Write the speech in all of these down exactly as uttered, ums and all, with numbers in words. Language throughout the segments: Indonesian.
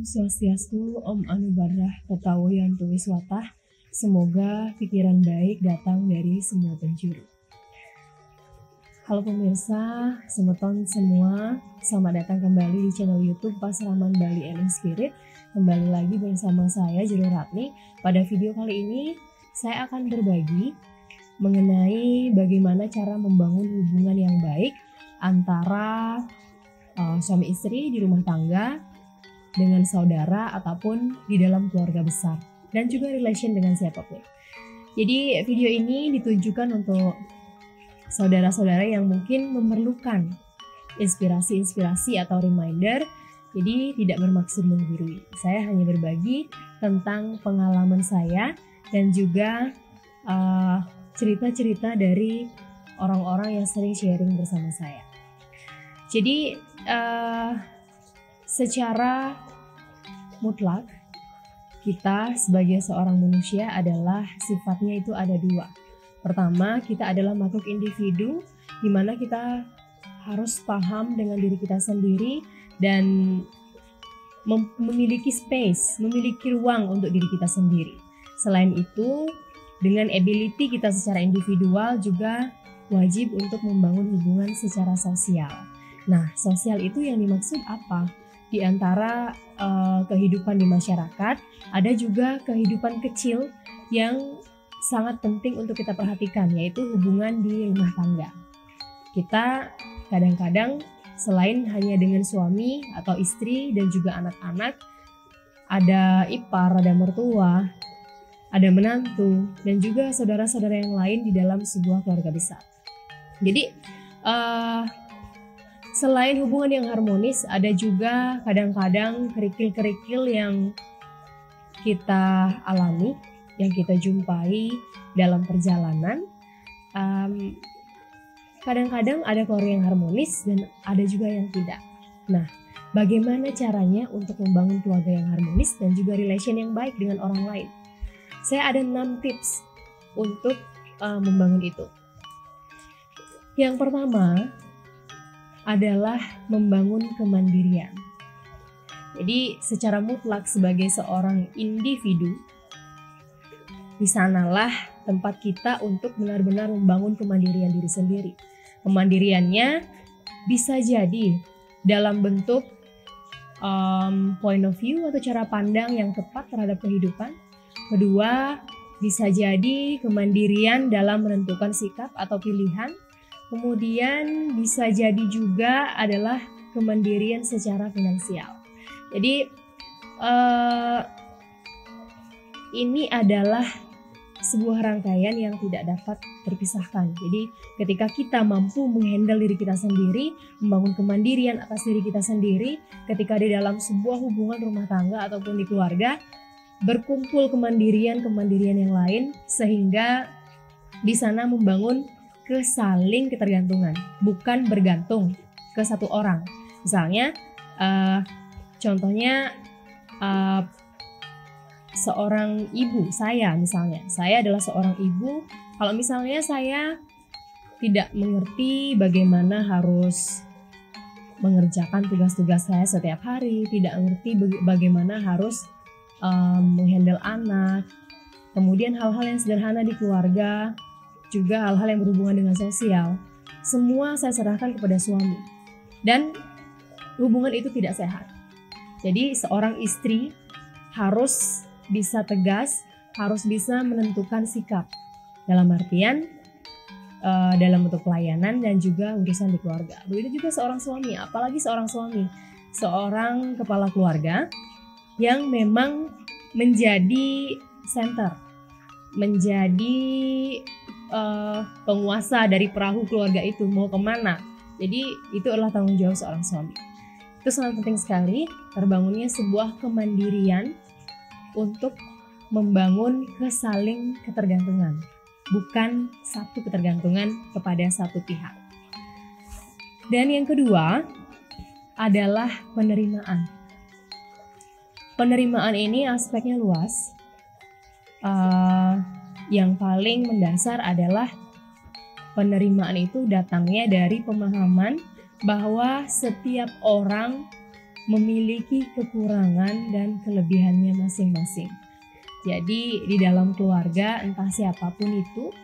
Om Swastiastu, Om Anubarah Tatawoyantu Wiswatah. Semoga pikiran baik datang dari semua penjuru. Halo pemirsa, semeton semua, selamat datang kembali di channel YouTube Pasraman Bali Eling Spirit. Kembali lagi bersama saya Jero Ratni. Pada video kali ini saya akan berbagi mengenai bagaimana cara membangun hubungan yang baik antara uh, suami istri di rumah tangga dengan saudara ataupun di dalam keluarga besar, dan juga relation dengan siapapun. Jadi video ini ditujukan untuk saudara-saudara yang mungkin memerlukan inspirasi-inspirasi atau reminder, jadi tidak bermaksud menggurui. Saya hanya berbagi tentang pengalaman saya dan juga cerita-cerita uh, dari orang-orang yang sering sharing bersama saya. Jadi uh, secara mutlak kita sebagai seorang manusia adalah sifatnya itu ada dua. Pertama, kita adalah makhluk individu, di mana kita harus paham dengan diri kita sendiri dan memiliki space, memiliki ruang untuk diri kita sendiri. Selain itu, dengan ability kita secara individual juga wajib untuk membangun hubungan secara sosial. Nah, sosial itu yang dimaksud apa? Di antara uh, kehidupan di masyarakat, ada juga kehidupan kecil yang sangat penting untuk kita perhatikan, yaitu hubungan di rumah tangga. Kita kadang-kadang selain hanya dengan suami atau istri dan juga anak-anak, ada ipar, ada mertua, ada menantu, dan juga saudara-saudara yang lain di dalam sebuah keluarga besar. Jadi uh, selain hubungan yang harmonis, ada juga kadang-kadang kerikil-kerikil yang kita alami, yang kita jumpai dalam perjalanan. um, Kadang-kadang ada keluarga yang harmonis dan ada juga yang tidak. Nah, bagaimana caranya untuk membangun keluarga yang harmonis dan juga relation yang baik dengan orang lain? Saya ada enam tips untuk uh, membangun itu. Yang pertama adalah membangun kemandirian. Jadi secara mutlak sebagai seorang individu, di sanalah tempat kita untuk benar-benar membangun kemandirian diri sendiri. Kemandiriannya bisa jadi dalam bentuk um, point of view atau cara pandang yang tepat terhadap kehidupan. Kedua, bisa jadi kemandirian dalam menentukan sikap atau pilihan. Kemudian bisa jadi juga adalah kemandirian secara finansial. Jadi uh, ini adalah sebuah rangkaian yang tidak dapat terpisahkan. Jadi ketika kita mampu menghandle diri kita sendiri, membangun kemandirian atas diri kita sendiri, ketika di dalam sebuah hubungan rumah tangga ataupun di keluarga, berkumpul kemandirian-kemandirian yang lain, sehingga di sana membangun kesaling ketergantungan, bukan bergantung ke satu orang. Misalnya, uh, contohnya uh, seorang ibu, saya misalnya, saya adalah seorang ibu. Kalau misalnya saya tidak mengerti bagaimana harus mengerjakan tugas-tugas saya setiap hari, tidak mengerti bagaimana harus um, menghandle anak, kemudian hal-hal yang sederhana di keluarga, juga hal-hal yang berhubungan dengan sosial, semua saya serahkan kepada suami, dan hubungan itu tidak sehat. Jadi seorang istri harus bisa tegas, harus bisa menentukan sikap dalam artian uh, dalam bentuk pelayanan dan juga urusan di keluarga. Begitu juga seorang suami, apalagi seorang suami, seorang kepala keluarga yang memang menjadi center, menjadi uh, penguasa dari perahu keluarga itu mau kemana. Jadi itu adalah tanggung jawab seorang suami. Itu sangat penting sekali terbangunnya sebuah kemandirian untuk membangun kesaling ketergantungan, bukan satu ketergantungan kepada satu pihak. Dan yang kedua adalah penerimaan. Penerimaan ini aspeknya luas. Uh, yang paling mendasar adalah penerimaan itu datangnya dari pemahaman bahwa setiap orang memiliki kekurangan dan kelebihannya masing-masing. Jadi di dalam keluarga entah siapapun itu,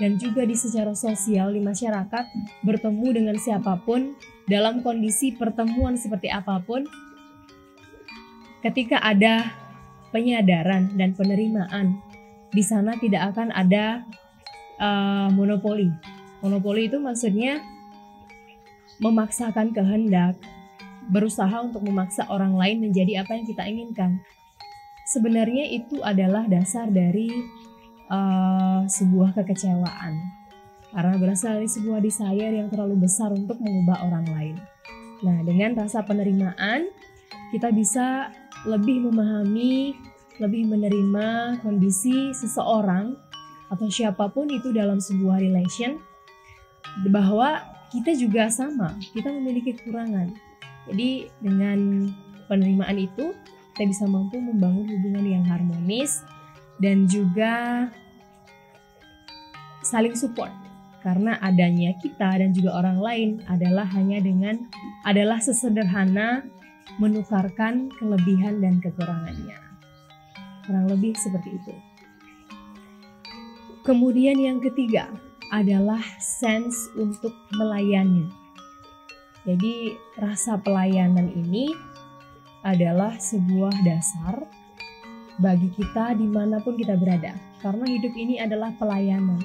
dan juga di secara sosial di masyarakat, bertemu dengan siapapun dalam kondisi pertemuan seperti apapun, ketika ada penyadaran dan penerimaan, di sana tidak akan ada uh, monopoli. Monopoli itu maksudnya memaksakan kehendak, berusaha untuk memaksa orang lain menjadi apa yang kita inginkan. Sebenarnya itu adalah dasar dari uh, sebuah kekecewaan, karena berasal dari sebuah desire yang terlalu besar untuk mengubah orang lain. Nah, dengan rasa penerimaan, kita bisa lebih memahami, lebih menerima kondisi seseorang atau siapapun itu dalam sebuah relation, bahwa kita juga sama, kita memiliki kekurangan. Jadi dengan penerimaan itu kita bisa mampu membangun hubungan yang harmonis dan juga saling support, karena adanya kita dan juga orang lain adalah hanya dengan adalah sesederhana menukarkan kelebihan dan kekurangannya. Kurang lebih seperti itu. Kemudian yang ketiga adalah sense untuk melayani. Jadi rasa pelayanan ini adalah sebuah dasar bagi kita dimanapun kita berada, karena hidup ini adalah pelayanan.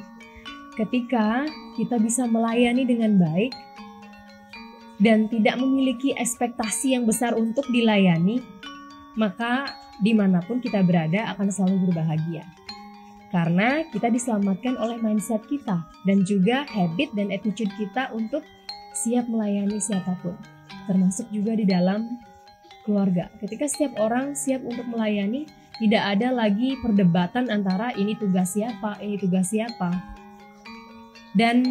Ketika kita bisa melayani dengan baik dan tidak memiliki ekspektasi yang besar untuk dilayani, maka dimanapun kita berada akan selalu berbahagia, karena kita diselamatkan oleh mindset kita dan juga habit dan attitude kita untuk siap melayani siapapun, termasuk juga di dalam keluarga. Ketika setiap orang siap untuk melayani, tidak ada lagi perdebatan antara ini tugas siapa, ini tugas siapa. Dan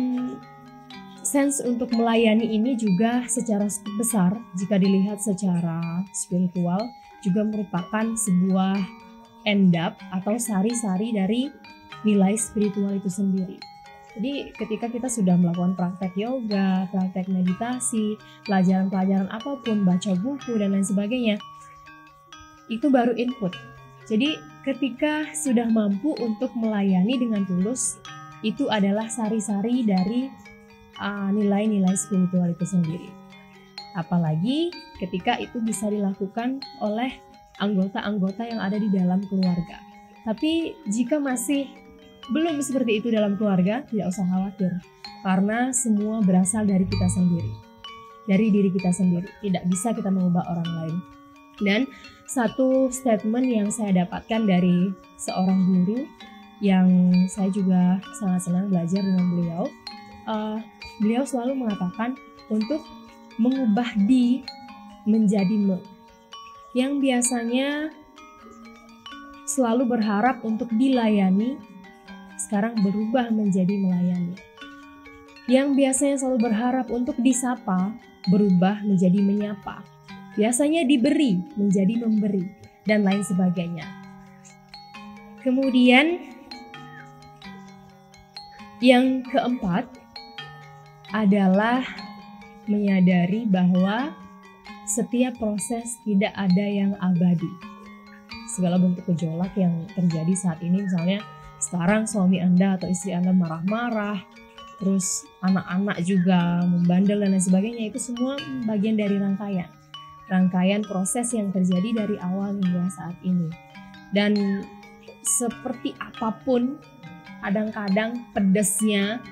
sense untuk melayani ini juga secara besar, jika dilihat secara spiritual, juga merupakan sebuah end up atau sari-sari dari nilai spiritual itu sendiri. Jadi ketika kita sudah melakukan praktek yoga, praktek meditasi, pelajaran-pelajaran apapun, baca buku dan lain sebagainya, itu baru input. Jadi ketika sudah mampu untuk melayani dengan tulus, itu adalah sari-sari dari nilai-nilai uh, spiritual itu sendiri. Apalagi ketika itu bisa dilakukan oleh anggota-anggota yang ada di dalam keluarga. Tapi jika masih belum seperti itu dalam keluarga, tidak usah khawatir, karena semua berasal dari kita sendiri, dari diri kita sendiri, tidak bisa kita mengubah orang lain. Dan satu statement yang saya dapatkan dari seorang guru yang saya juga sangat senang belajar dengan beliau, uh, beliau selalu mengatakan untuk mengubah di menjadi me, yang biasanya selalu berharap untuk dilayani, sekarang berubah menjadi melayani. Yang biasanya selalu berharap untuk disapa, berubah menjadi menyapa. Biasanya diberi menjadi memberi, dan lain sebagainya. Kemudian yang keempat adalah menyadari bahwa setiap proses tidak ada yang abadi. Segala bentuk gejolak yang terjadi saat ini, misalnya sekarang suami Anda atau istri Anda marah-marah, terus anak-anak juga membandel dan lain sebagainya, itu semua bagian dari rangkaian. Rangkaian proses yang terjadi dari awal hingga saat ini. Dan seperti apapun, kadang-kadang pedesnya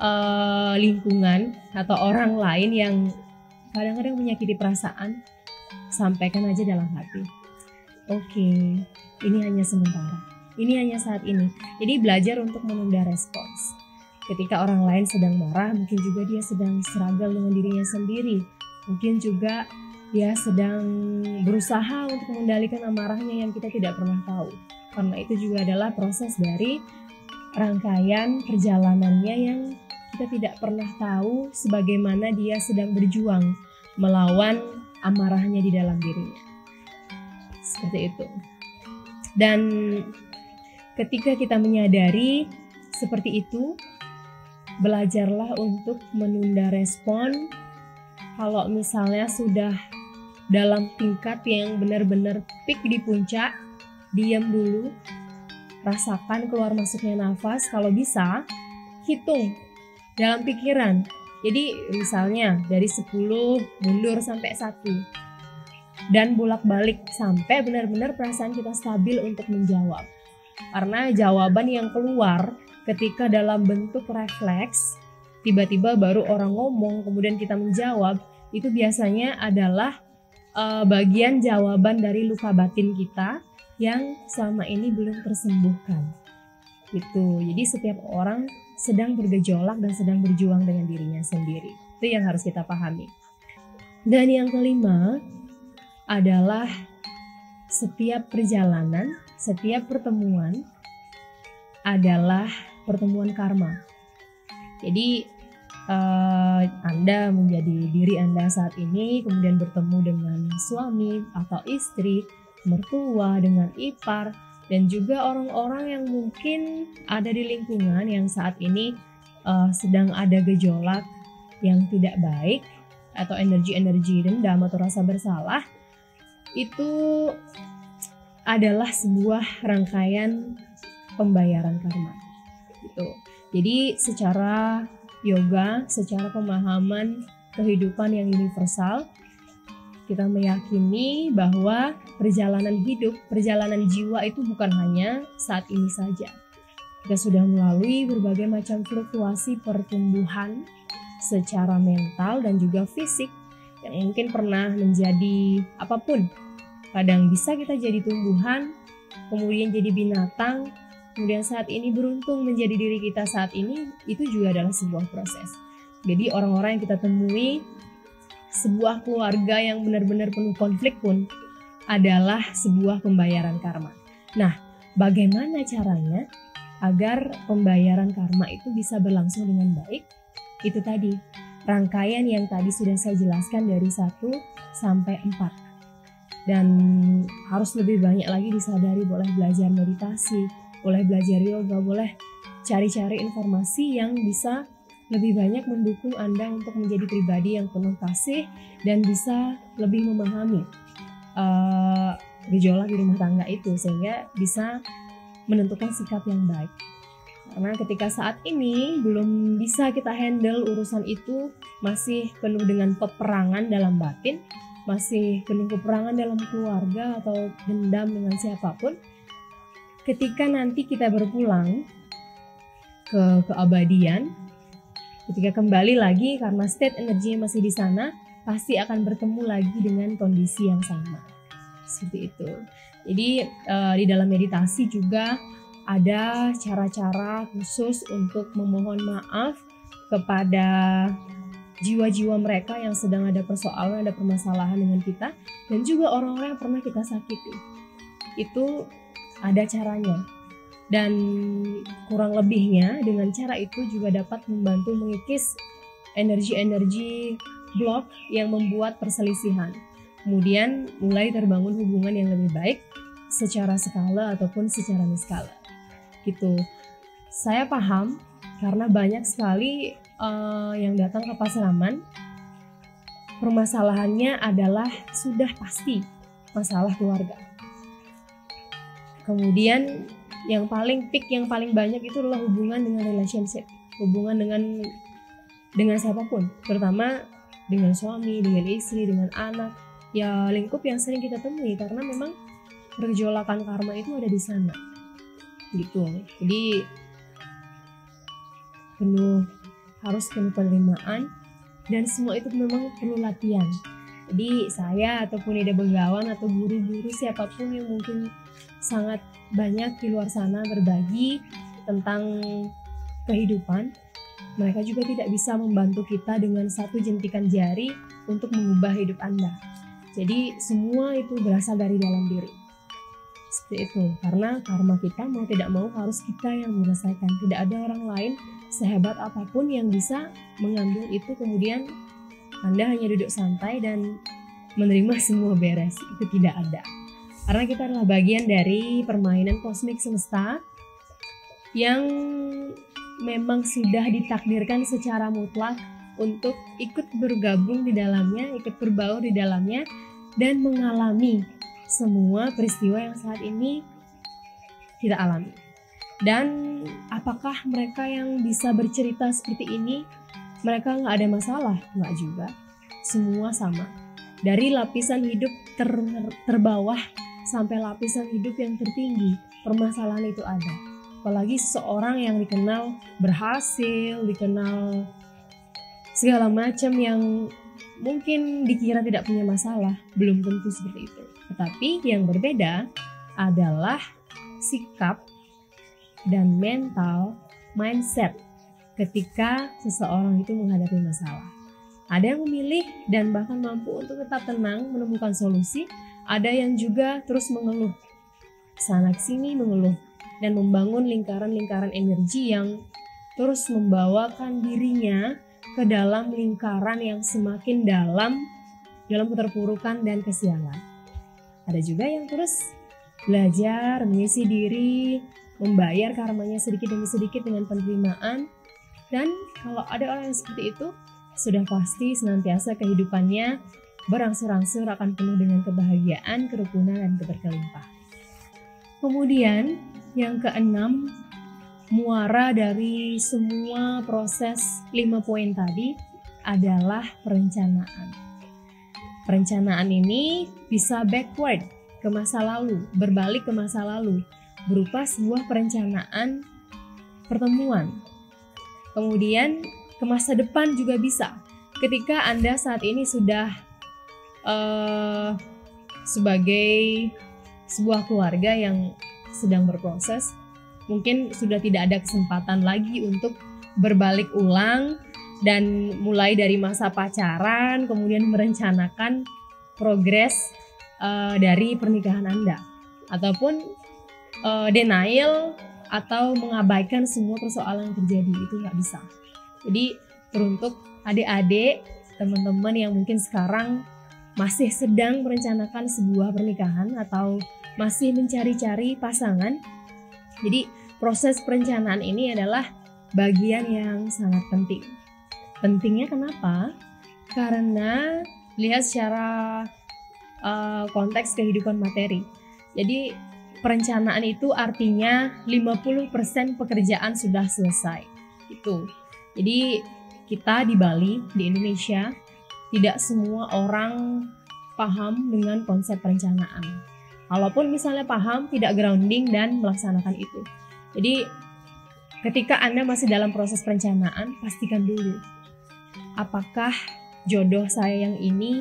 eh, lingkungan atau orang lain yang kadang-kadang menyakiti perasaan, sampaikan aja dalam hati. Oke, ini hanya sementara. Ini hanya saat ini. Jadi belajar untuk menunda respons. Ketika orang lain sedang marah, mungkin juga dia sedang struggle dengan dirinya sendiri. Mungkin juga dia sedang berusaha untuk mengendalikan amarahnya yang kita tidak pernah tahu. Karena itu juga adalah proses dari rangkaian perjalanannya yang kita tidak pernah tahu sebagaimana dia sedang berjuang melawan amarahnya di dalam dirinya. Seperti itu. Dan ketika kita menyadari seperti itu, belajarlah untuk menunda respon. Kalau misalnya sudah dalam tingkat yang benar-benar peak di puncak, diam dulu, rasakan keluar masuknya nafas, kalau bisa hitung dalam pikiran. Jadi misalnya dari sepuluh mundur sampai satu dan bolak-balik sampai benar-benar perasaan kita stabil untuk menjawab. Karena jawaban yang keluar ketika dalam bentuk refleks, tiba-tiba baru orang ngomong kemudian kita menjawab, itu biasanya adalah uh, bagian jawaban dari luka batin kita yang selama ini belum tersembuhkan. Gitu. Jadi setiap orang sedang bergejolak dan sedang berjuang dengan dirinya sendiri. Itu yang harus kita pahami. Dan yang kelima adalah setiap perjalanan, setiap pertemuan adalah pertemuan karma. Jadi uh, Anda menjadi diri Anda saat ini, kemudian bertemu dengan suami atau istri, mertua, dengan ipar, dan juga orang-orang yang mungkin ada di lingkungan yang saat ini uh, sedang ada gejolak yang tidak baik atau energi-energi dendam atau rasa bersalah. Itu adalah sebuah rangkaian pembayaran karma gitu. Jadi secara yoga, secara pemahaman kehidupan yang universal, kita meyakini bahwa perjalanan hidup, perjalanan jiwa itu bukan hanya saat ini saja. Kita sudah melalui berbagai macam fluktuasi pertumbuhan secara mental dan juga fisik yang mungkin pernah menjadi apapun. Kadang bisa kita jadi tumbuhan, kemudian jadi binatang, kemudian saat ini beruntung menjadi diri kita saat ini, itu juga adalah sebuah proses. Jadi orang-orang yang kita temui, sebuah keluarga yang benar-benar penuh konflik pun adalah sebuah pembayaran karma. Nah, bagaimana caranya agar pembayaran karma itu bisa berlangsung dengan baik? Itu tadi, rangkaian yang tadi sudah saya jelaskan dari satu sampai empat. Dan harus lebih banyak lagi disadari, boleh belajar meditasi, boleh belajar yoga, boleh cari-cari informasi yang bisa lebih banyak mendukung Anda untuk menjadi pribadi yang penuh kasih dan bisa lebih memahami uh, gejolak di rumah tangga itu, sehingga bisa menentukan sikap yang baik. Karena ketika saat ini belum bisa kita handle urusan itu, masih penuh dengan peperangan dalam batin, masih penuh peperangan dalam keluarga atau dendam dengan siapapun, ketika nanti kita berpulang ke keabadian, ketika kembali lagi karena state energinya masih di sana, pasti akan bertemu lagi dengan kondisi yang sama. Seperti itu. Jadi uh, di dalam meditasi juga ada cara-cara khusus untuk memohon maaf kepada jiwa-jiwa mereka yang sedang ada persoalan, ada permasalahan dengan kita, dan juga orang-orang yang pernah kita sakiti. Itu ada caranya. Dan kurang lebihnya dengan cara itu juga dapat membantu mengikis energi-energi blok yang membuat perselisihan. Kemudian mulai terbangun hubungan yang lebih baik secara skala ataupun secara niskala. Gitu. Saya paham karena banyak sekali uh, yang datang ke Pasraman, permasalahannya adalah sudah pasti masalah keluarga. Kemudian yang paling peak, yang paling banyak itu adalah hubungan dengan relationship, hubungan dengan dengan siapapun, terutama dengan suami, dengan istri, dengan anak, ya lingkup yang sering kita temui karena memang pergejolakan karma itu ada di sana, gitu. Jadi penuh harus penuh penerimaan dan semua itu memang perlu latihan. Jadi saya ataupun Ida Bagawan atau guru-guru siapapun yang mungkin sangat banyak di luar sana berbagi tentang kehidupan, mereka juga tidak bisa membantu kita dengan satu jentikan jari untuk mengubah hidup Anda. Jadi semua itu berasal dari dalam diri. Seperti itu, karena karma kita mau tidak mau harus kita yang menyelesaikan. Tidak ada orang lain sehebat apapun yang bisa mengambil itu, kemudian Anda hanya duduk santai dan menerima semua beres. Itu tidak ada. Karena kita adalah bagian dari permainan kosmik semesta yang memang sudah ditakdirkan secara mutlak untuk ikut bergabung di dalamnya, ikut berbaur di dalamnya dan mengalami semua peristiwa yang saat ini kita alami. Dan apakah mereka yang bisa bercerita seperti ini, mereka nggak ada masalah? Nggak juga, semua sama. Dari lapisan hidup ter terbawah sampai lapisan hidup yang tertinggi, permasalahan itu ada. Apalagi seseorang yang dikenal berhasil, dikenal segala macam yang mungkin dikira tidak punya masalah, belum tentu seperti itu. Tetapi yang berbeda adalah sikap dan mental, mindset ketika seseorang itu menghadapi masalah. Ada yang memilih dan bahkan mampu untuk tetap tenang menemukan solusi, ada yang juga terus mengeluh, sana kesini mengeluh, dan membangun lingkaran-lingkaran energi yang terus membawakan dirinya ke dalam lingkaran yang semakin dalam dalam keterpurukan dan kesialan. Ada juga yang terus belajar, mengisi diri, membayar karmanya sedikit demi sedikit dengan penerimaan. Dan kalau ada orang yang seperti itu, sudah pasti senantiasa kehidupannya berangsur-angsur akan penuh dengan kebahagiaan, kerukunan, dan keberkelimpahan. Kemudian yang keenam, muara dari semua proses lima poin tadi adalah perencanaan. Perencanaan ini bisa backward ke masa lalu, berbalik ke masa lalu, berupa sebuah perencanaan pertemuan. Kemudian ke masa depan juga bisa. Ketika Anda saat ini sudah uh, sebagai sebuah keluarga yang sedang berproses, mungkin sudah tidak ada kesempatan lagi untuk berbalik ulang dan mulai dari masa pacaran, kemudian merencanakan progres uh, dari pernikahan Anda, ataupun denial atau mengabaikan semua persoalan yang terjadi. Itu nggak bisa. Jadi teruntuk adik-adik, teman-teman yang mungkin sekarang masih sedang merencanakan sebuah pernikahan atau masih mencari-cari pasangan, jadi proses perencanaan ini adalah bagian yang sangat penting. Pentingnya kenapa? Karena lihat secara uh, konteks kehidupan materi. Jadi perencanaan itu artinya lima puluh persen pekerjaan sudah selesai. Itu. Jadi kita di Bali, di Indonesia, tidak semua orang paham dengan konsep perencanaan. Walaupun misalnya paham, tidak grounding dan melaksanakan itu. Jadi ketika Anda masih dalam proses perencanaan, pastikan dulu, apakah jodoh saya yang ini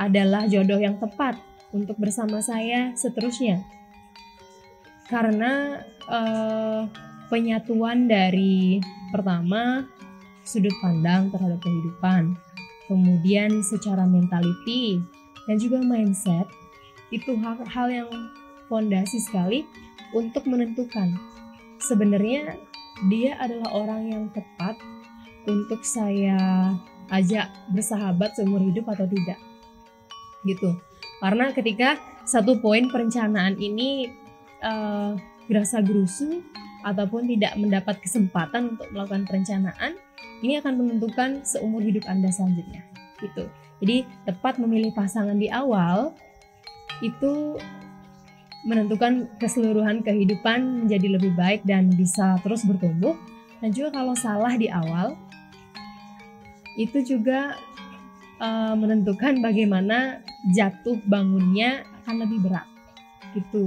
adalah jodoh yang tepat untuk bersama saya seterusnya. Karena eh, penyatuan dari pertama sudut pandang terhadap kehidupan, kemudian secara mentality dan juga mindset, itu hal-hal yang fondasi sekali untuk menentukan sebenarnya dia adalah orang yang tepat untuk saya ajak bersahabat seumur hidup atau tidak, gitu. Karena ketika satu poin perencanaan ini Uh, gerasa gerusu ataupun tidak mendapat kesempatan untuk melakukan perencanaan, ini akan menentukan seumur hidup Anda selanjutnya, gitu. Jadi tepat memilih pasangan di awal itu menentukan keseluruhan kehidupan menjadi lebih baik dan bisa terus bertumbuh. Dan juga kalau salah di awal, itu juga uh, menentukan bagaimana jatuh bangunnya akan lebih berat, gitu.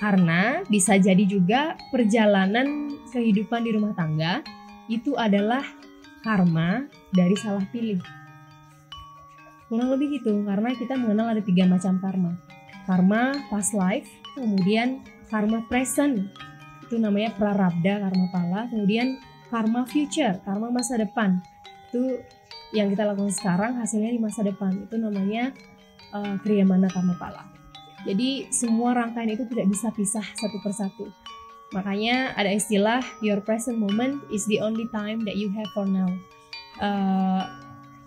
Karena bisa jadi juga perjalanan kehidupan di rumah tangga itu adalah karma dari salah pilih. Kurang lebih gitu, karena kita mengenal ada tiga macam karma. Karma past life, kemudian karma present, itu namanya prarabdha, karma pala, kemudian karma future, karma masa depan. Itu yang kita lakukan sekarang hasilnya di masa depan, itu namanya uh, kriyamana karma pala. Jadi semua rangkaian itu tidak bisa pisah satu persatu. Makanya ada istilah your present moment is the only time that you have for now. Uh,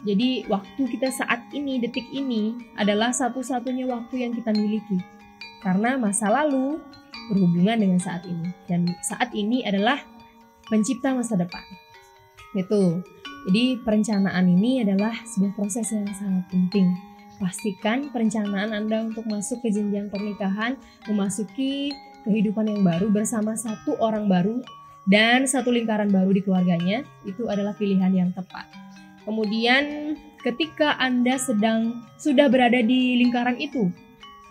jadi waktu kita saat ini, detik ini adalah satu-satunya waktu yang kita miliki. Karena masa lalu berhubungan dengan saat ini. Dan saat ini adalah pencipta masa depan. Gitu. Jadi perencanaan ini adalah sebuah proses yang sangat penting. pastikan perencanaan Anda untuk masuk ke jenjang pernikahan, memasuki kehidupan yang baru bersama satu orang baru dan satu lingkaran baru di keluarganya, itu adalah pilihan yang tepat. Kemudian ketika Anda sedang sudah berada di lingkaran itu,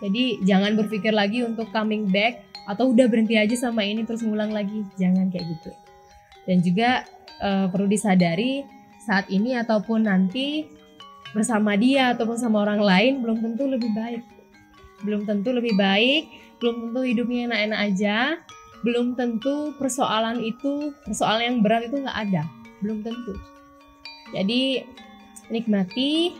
jadi jangan berpikir lagi untuk coming back atau udah berhenti aja sama ini terus ngulang lagi, jangan kayak gitu. Dan juga e, perlu disadari saat ini ataupun nanti bersama dia ataupun sama orang lain belum tentu lebih baik, belum tentu lebih baik, belum tentu hidupnya enak-enak aja, belum tentu persoalan itu persoalan yang berat itu nggak ada, belum tentu. Jadi nikmati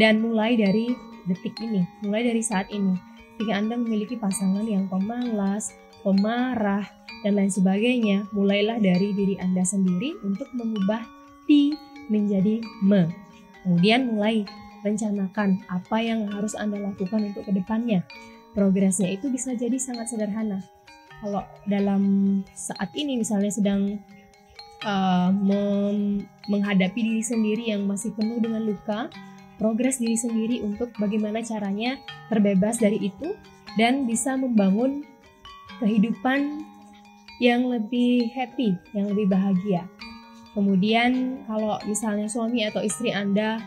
dan mulai dari detik ini, mulai dari saat ini. Jika Anda memiliki pasangan yang pemalas, pemarah, dan lain sebagainya, mulailah dari diri Anda sendiri untuk mengubah ti menjadi me. Kemudian mulai rencanakan apa yang harus Anda lakukan untuk kedepannya. Progresnya itu bisa jadi sangat sederhana. Kalau dalam saat ini misalnya sedang Uh, menghadapi diri sendiri yang masih penuh dengan luka, progres diri sendiri untuk bagaimana caranya terbebas dari itu dan bisa membangun kehidupan yang lebih happy, yang lebih bahagia. Kemudian kalau misalnya suami atau istri Anda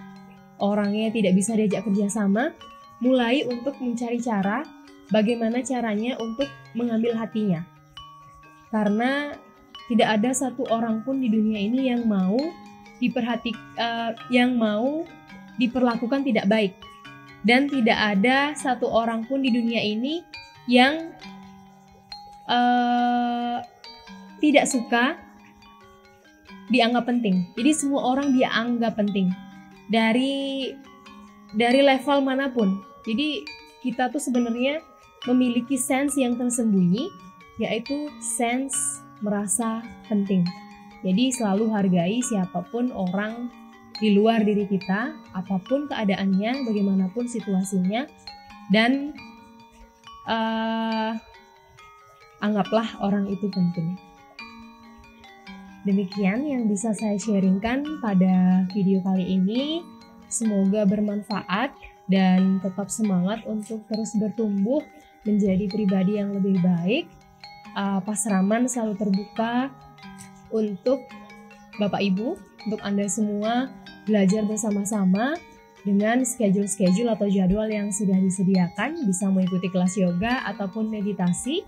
orangnya tidak bisa diajak kerjasama, mulai untuk mencari cara bagaimana caranya untuk mengambil hatinya, karena tidak ada satu orang pun di dunia ini yang mau diperhati, uh, yang mau diperlakukan tidak baik, dan tidak ada satu orang pun di dunia ini yang uh, tidak suka dianggap penting. Jadi semua orang dia anggap penting dari dari level manapun. Jadi kita tuh sebenarnya memiliki sense yang tersembunyi, yaitu sense merasa penting. Jadi selalu hargai siapapun orang di luar diri kita, apapun keadaannya, bagaimanapun situasinya, dan uh, anggaplah orang itu penting. Demikian yang bisa saya sharingkan pada video kali ini. Semoga bermanfaat dan tetap semangat untuk terus bertumbuh menjadi pribadi yang lebih baik. Uh, Pasraman selalu terbuka untuk Bapak Ibu, untuk Anda semua belajar bersama-sama dengan schedule-schedule atau jadwal yang sudah disediakan, bisa mengikuti kelas yoga ataupun meditasi.